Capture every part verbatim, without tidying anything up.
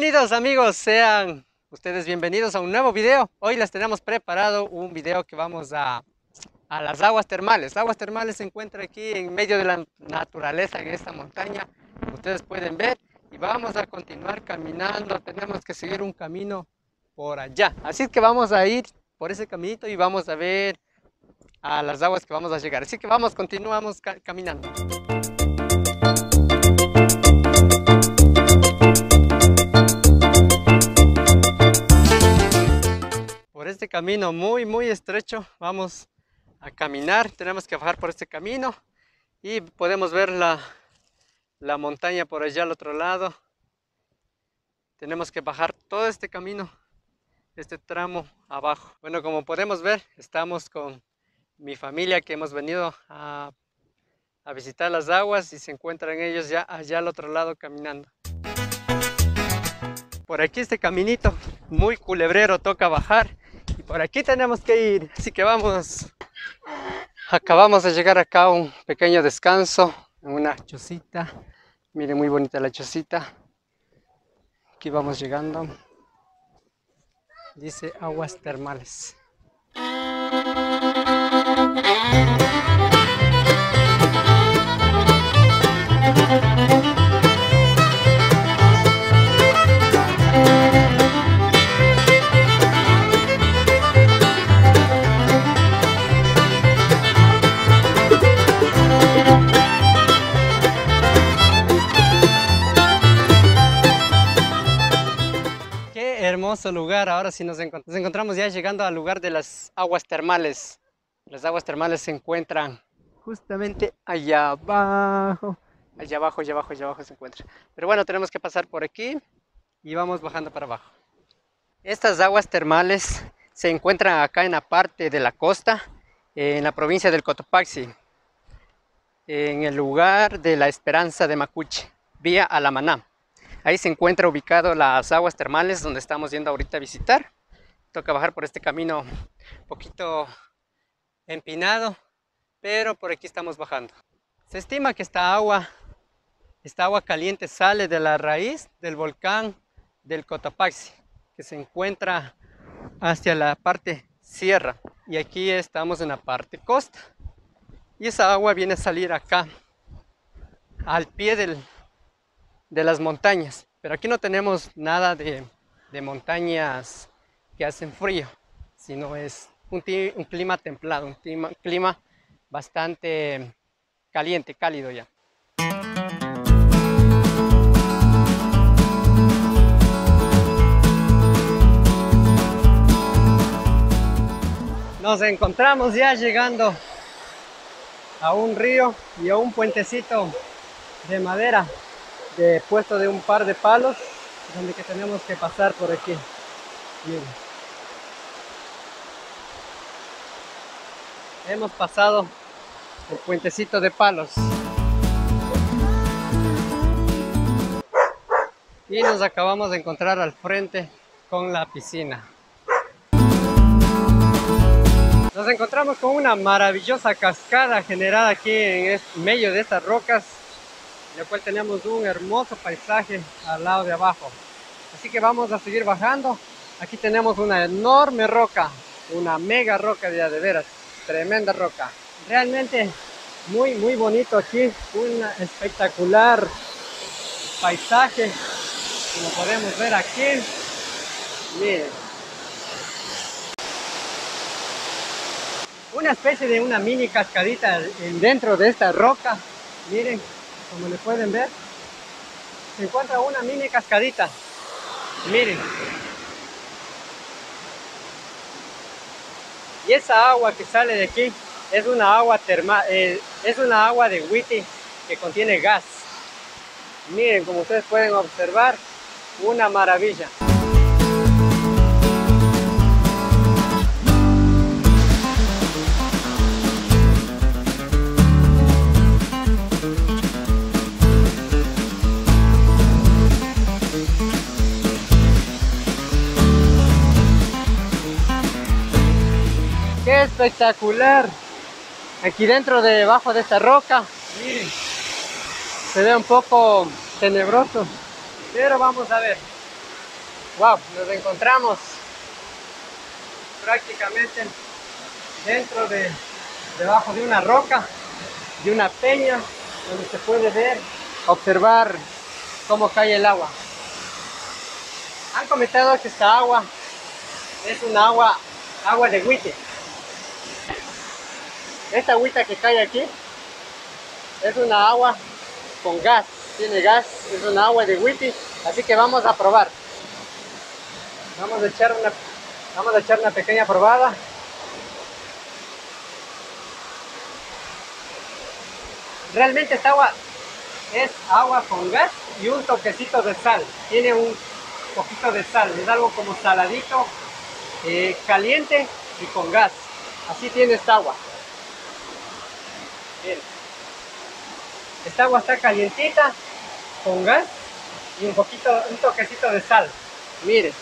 Bienvenidos amigos, sean ustedes bienvenidos a un nuevo video. Hoy les tenemos preparado un video que vamos a, a las aguas termales. Las aguas termales se encuentran aquí en medio de la naturaleza, en esta montaña, como ustedes pueden ver. Y vamos a continuar caminando, tenemos que seguir un camino por allá. Así que vamos a ir por ese caminito y vamos a ver a las aguas que vamos a llegar. Así que vamos, continuamos ca- caminando. Este camino muy muy estrecho vamos a caminar, tenemos que bajar por este camino y podemos ver la, la montaña por allá al otro lado. Tenemos que bajar todo este camino, este tramo abajo. Bueno, como podemos ver, estamos con mi familia que hemos venido a, a visitar las aguas y se encuentran ellos ya allá al otro lado caminando. Por aquí este caminito muy culebrero toca bajar. Y por aquí tenemos que ir, así que vamos. Acabamos de llegar acá a un pequeño descanso, en una chocita. Miren, muy bonita la chocita. Aquí vamos llegando. Dice aguas termales. Hermoso lugar. Ahora sí nos, encont nos encontramos ya llegando al lugar de las aguas termales. Las aguas termales se encuentran justamente allá abajo, allá abajo, allá abajo, allá abajo se encuentra. Pero bueno, tenemos que pasar por aquí y vamos bajando para abajo. Estas aguas termales se encuentran acá en la parte de la costa, en la provincia del Cotopaxi, en el lugar de la Esperanza de Macuchi, vía a La Maná. Ahí se encuentra ubicado las aguas termales donde estamos yendo ahorita a visitar. Toca bajar por este camino un poquito empinado, pero por aquí estamos bajando. Se estima que esta agua, esta agua caliente sale de la raíz del volcán del Cotopaxi, que se encuentra hacia la parte sierra. Y aquí estamos en la parte costa. Y esa agua viene a salir acá, al pie del de las montañas, pero aquí no tenemos nada de, de montañas que hacen frío, sino es un, un clima templado, un clima, clima bastante caliente, cálido ya. Nos encontramos ya llegando a un río y a un puentecito de madera, de puesto de un par de palos, donde que tenemos que pasar por aquí. Bien. Hemos pasado el puentecito de palos y nos acabamos de encontrar al frente con la piscina. Nos encontramos con una maravillosa cascada generada aquí en medio de estas rocas, la cual tenemos un hermoso paisaje al lado de abajo. Así que vamos a seguir bajando. Aquí tenemos una enorme roca, una mega roca de veras, tremenda roca. Realmente muy muy bonito aquí, un espectacular paisaje, como podemos ver aquí. Miren. Una especie de una mini cascadita dentro de esta roca, miren. Como le pueden ver, se encuentra una mini cascadita. Miren. Y esa agua que sale de aquí es una agua termal, eh, es una agua de huiti que contiene gas. Miren, como ustedes pueden observar, una maravilla. Espectacular. Aquí dentro, debajo de esta roca, miren, se ve un poco tenebroso, pero vamos a ver. Wow, nos encontramos prácticamente dentro de, debajo de una roca, de una peña, donde se puede ver, observar cómo cae el agua. Han comentado que esta agua es un agua, agua de agüite. Esta agüita que cae aquí es una agua con gas, tiene gas, es una agua de agüite, así que vamos a probar. Vamos a echar una, vamos a echar una pequeña probada. Realmente esta agua es agua con gas y un toquecito de sal. Tiene un poquito de sal, es algo como saladito, eh, caliente y con gas. Así tiene esta agua. Bien. Esta agua está calientita, con gas y un poquito, un toquecito de sal. Miren.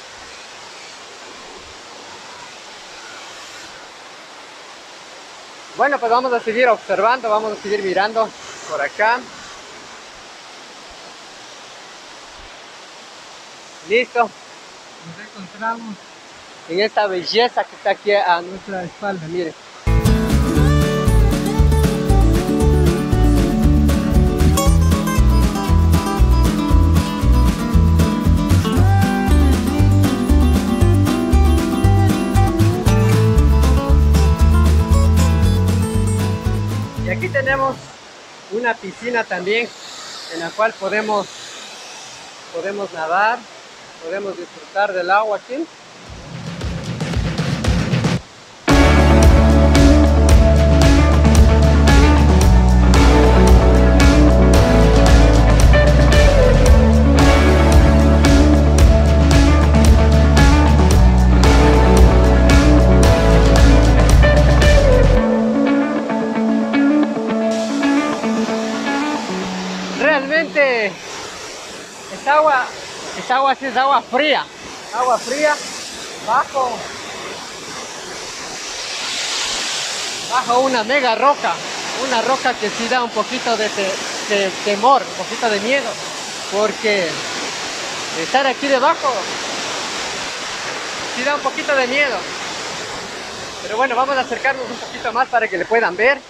Bueno, pues vamos a seguir observando, vamos a seguir mirando por acá. Listo. Nos encontramos en esta belleza que está aquí a nuestra espalda, miren. Y aquí tenemos una piscina también en la cual podemos, podemos nadar, podemos disfrutar del agua aquí. Realmente esta agua, esta agua sí es agua fría, agua fría bajo, bajo una mega roca, una roca que sí da un poquito de, te, de temor, un poquito de miedo, porque estar aquí debajo sí da un poquito de miedo. Pero bueno, vamos a acercarnos un poquito más para que le puedan ver,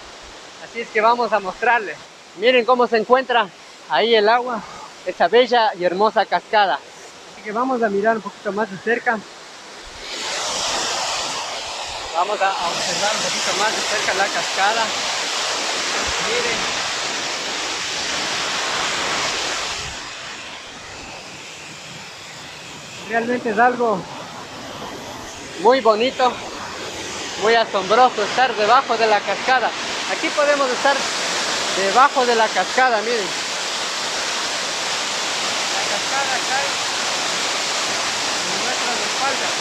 así es que vamos a mostrarle. Miren cómo se encuentra ahí el agua, esta bella y hermosa cascada. Así que vamos a mirar un poquito más de cerca. Vamos a observar un poquito más de cerca la cascada. Miren. Realmente es algo muy bonito, muy asombroso estar debajo de la cascada. Aquí podemos estar debajo de la cascada, miren. Cae en nuestras espaldas.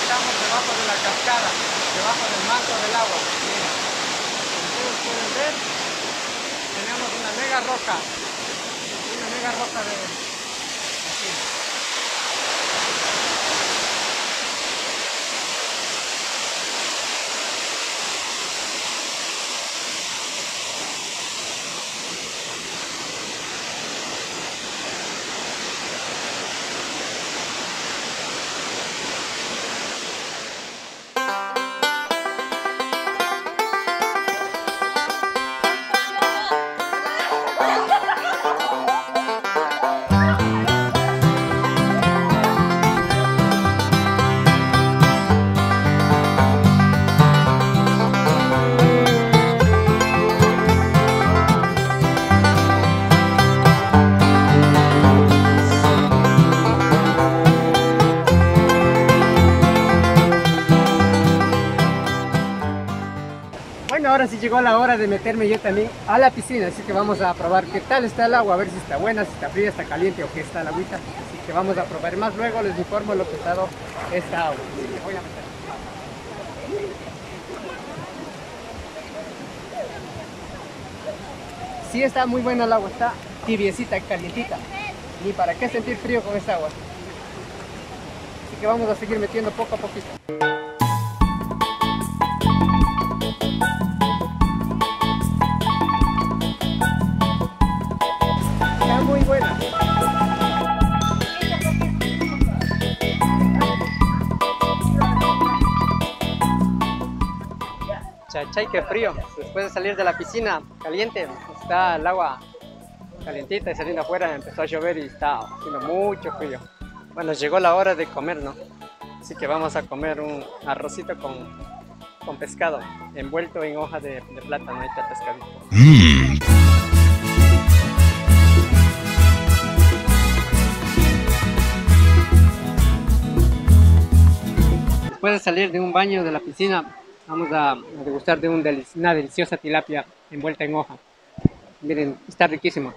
Estamos debajo de la cascada, debajo del manto del agua. Miren, como ustedes pueden ver, tenemos una mega roca, una mega roca de aquí. Ahora sí llegó la hora de meterme yo también a la piscina, así que vamos a probar qué tal está el agua, a ver si está buena, si está fría, está caliente o qué está la agüita. Así que vamos a probar más luego, les informo lo que está esta agua. Así que voy a meter. Sí está muy buena el agua, está tibiecita, calientita. Ni para qué sentir frío con esta agua. Así que vamos a seguir metiendo poco a poquito. Muy buena. Chachay, qué frío. Después de salir de la piscina caliente, está el agua calientita y saliendo afuera empezó a llover y está haciendo mucho frío. Bueno, llegó la hora de comer, ¿no? Así que vamos a comer un arrocito con, con pescado, envuelto en hoja de, de plátano, ahí está pescadito. Mm. Después de salir de un baño de la piscina, vamos a degustar de un delic- una deliciosa tilapia envuelta en hoja. Miren, está riquísimo.